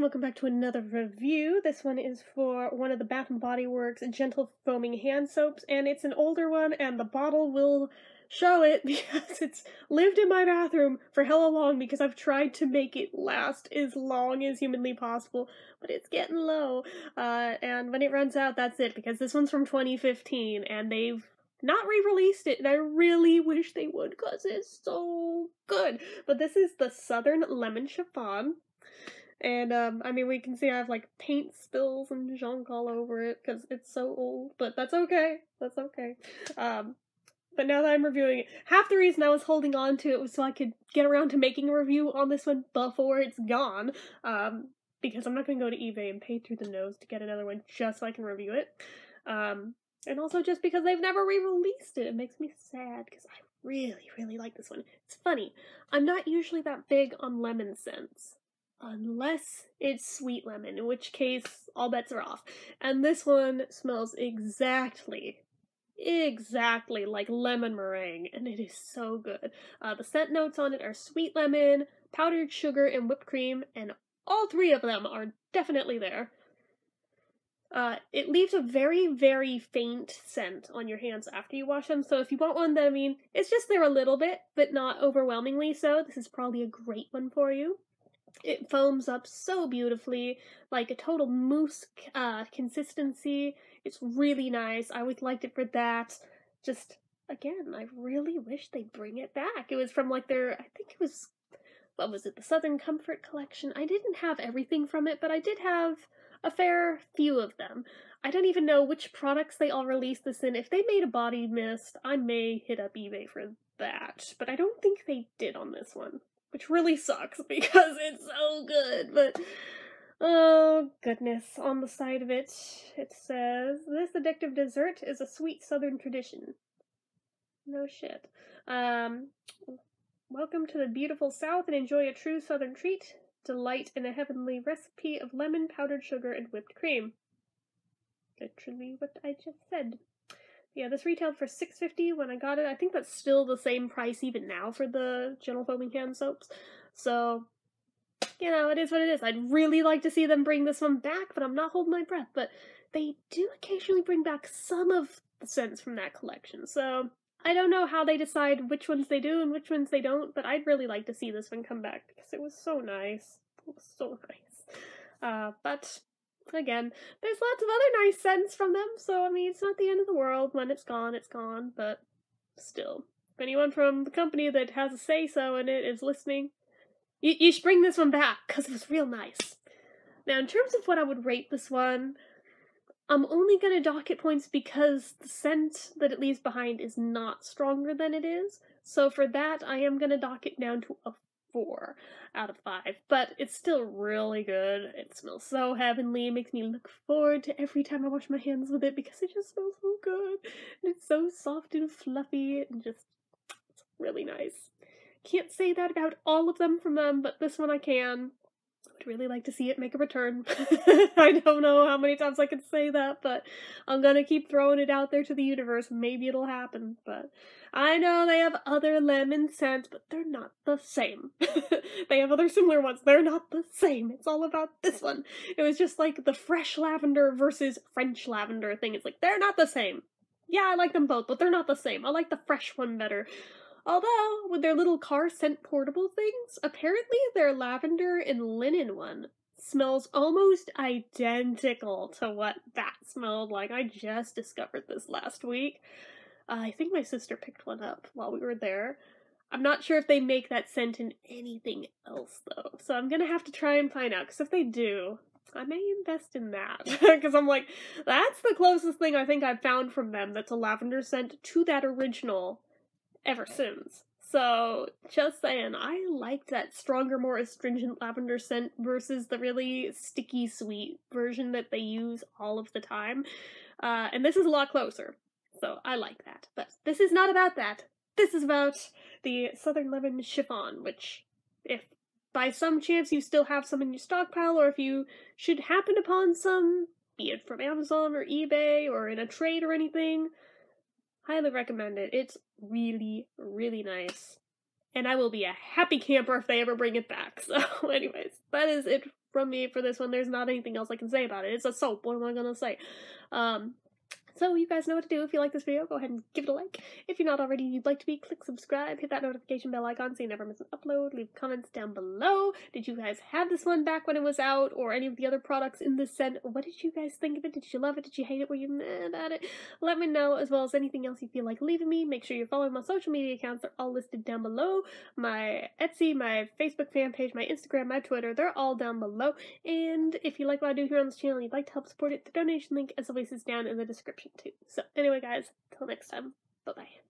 and welcome back to another review. This one is for one of the Bath & Body Works Gentle Foaming Hand Soaps, and it's an older one, and the bottle will show it because it's lived in my bathroom for hella long because I've tried to make it last as long as humanly possible, but it's getting low. And when it runs out, that's it, because this one's from 2015, and they've not re-released it, and I really wish they would because it's so good. But this is the Southern Lemon Chiffon. And, I mean, we can see I have, like, paint spills and junk all over it, because it's so old, but that's okay. That's okay. But now that I'm reviewing it, half the reason I was holding on to it was so I could get around to making a review on this one before it's gone, because I'm not gonna go to eBay and pay through the nose to get another one just so I can review it, and also just because they've never re-released it. It makes me sad, because I really like this one. It's funny. I'm not usually that big on lemon scents. Unless it's sweet lemon, in which case all bets are off. And this one smells exactly like lemon meringue, and it is so good. The scent notes on it are sweet lemon, powdered sugar, and whipped cream, and all three of them are definitely there. It leaves a very faint scent on your hands after you wash them, so if you want one that, I mean, it's just there a little bit, but not overwhelmingly so, this is probably a great one for you. It foams up so beautifully, like a total mousse consistency. It's really nice. I always liked it for that. Just, again, I really wish they'd bring it back. It was from, like, their, I think it was, what was it, the Southern Comfort collection. I didn't have everything from it, but I did have a fair few of them. I don't even know which products they all released this in. If they made a body mist, I may hit up eBay for that, but I don't think they did on this one. Which really sucks because it's so good, but oh goodness. On the side of it, it says, this addictive dessert is a sweet Southern tradition. No shit. Welcome to the beautiful South and enjoy a true Southern treat. Delight in a heavenly recipe of lemon, powdered sugar, and whipped cream. Literally what I just said. Yeah, this retailed for $6.50 when I got it. I think that's still the same price even now for the Gentle Foaming Hand Soaps. So, you know, it is what it is. I'd really like to see them bring this one back, but I'm not holding my breath. But they do occasionally bring back some of the scents from that collection. So, I don't know how they decide which ones they do and which ones they don't, but I'd really like to see this one come back because it was so nice. It was so nice. But again, there's lots of other nice scents from them, so I mean, it's not the end of the world. When it's gone, but still. If anyone from the company that has a say-so in it is listening, you should bring this one back, because it was real nice. Now, in terms of what I would rate this one, I'm only gonna dock it points because the scent that it leaves behind is not stronger than it is, so for that, I am gonna dock it down to a 4 out of 5, but it's still really good. It smells so heavenly. It makes me look forward to every time I wash my hands with it because it just smells so good. And it's so soft and fluffy and just, it's really nice. Can't say that about all of them from them, but this one I can. I would really like to see it make a return. I don't know how many times I can say that, but I'm gonna keep throwing it out there to the universe. Maybe it'll happen, but I know they have other lemon scents, but they're not the same. They have other similar ones. They're not the same. It's all about this one. It was just like the fresh lavender versus French lavender thing. It's like, they're not the same. Yeah, I like them both, but they're not the same. I like the fresh one better. Although, with their little car scent portable things, apparently their lavender and linen one smells almost identical to what that smelled like. I just discovered this last week. I think my sister picked one up while we were there. I'm not sure if they make that scent in anything else, though. So I'm gonna have to try and find out, because if they do, I may invest in that, because I'm like, that's the closest thing I think I've found from them that's a lavender scent to that original ever since. So, just saying, I liked that stronger, more astringent lavender scent versus the really sticky sweet version that they use all of the time. And this is a lot closer, so I like that. But this is not about that. This is about the Southern Lemon Chiffon, which, if by some chance you still have some in your stockpile, or if you should happen upon some, be it from Amazon or eBay or in a trade or anything, highly recommend it. It's really nice. And I will be a happy camper if they ever bring it back. So anyways, that is it from me for this one. There's not anything else I can say about it. It's a soap. What am I gonna say? So you guys know what to do. If you like this video, go ahead and give it a like. If you're not already and you'd like to be, click subscribe, hit that notification bell icon so you never miss an upload. Leave comments down below. Did you guys have this one back when it was out, or any of the other products in this scent? What did you guys think of it? Did you love it? Did you hate it? Were you mad at it? Let me know, as well as anything else you feel like leaving me. Make sure you're following my social media accounts. They're all listed down below. My Etsy, my Facebook fan page, my Instagram, my Twitter, they're all down below. And if you like what I do here on this channel and you'd like to help support it, the donation link as always is down in the description too. So anyway guys, till next time, bye bye.